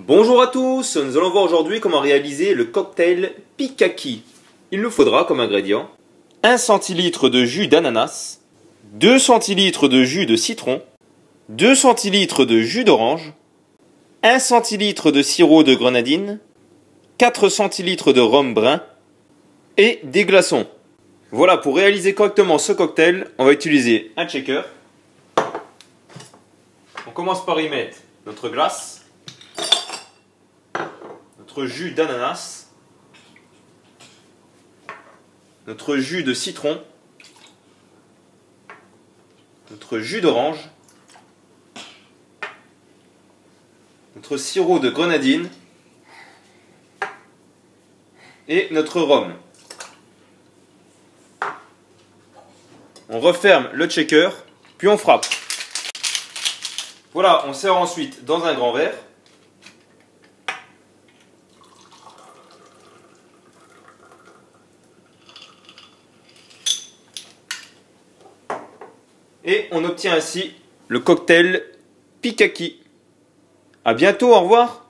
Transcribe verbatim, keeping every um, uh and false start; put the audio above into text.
Bonjour à tous, nous allons voir aujourd'hui comment réaliser le cocktail Pikaki. Il nous faudra comme ingrédients un centilitre de jus d'ananas, deux centilitres de jus de citron, deux centilitres de jus d'orange, un centilitre de sirop de grenadine, quatre centilitres de rhum brun et des glaçons. Voilà, pour réaliser correctement ce cocktail, on va utiliser un shaker. On commence par y mettre notre glace, notre jus d'ananas, notre jus de citron, notre jus d'orange, notre sirop de grenadine et notre rhum. On referme le shaker, puis on frappe. Voilà, on sert ensuite dans un grand verre. Et on obtient ainsi le cocktail Pikaki. A bientôt, au revoir.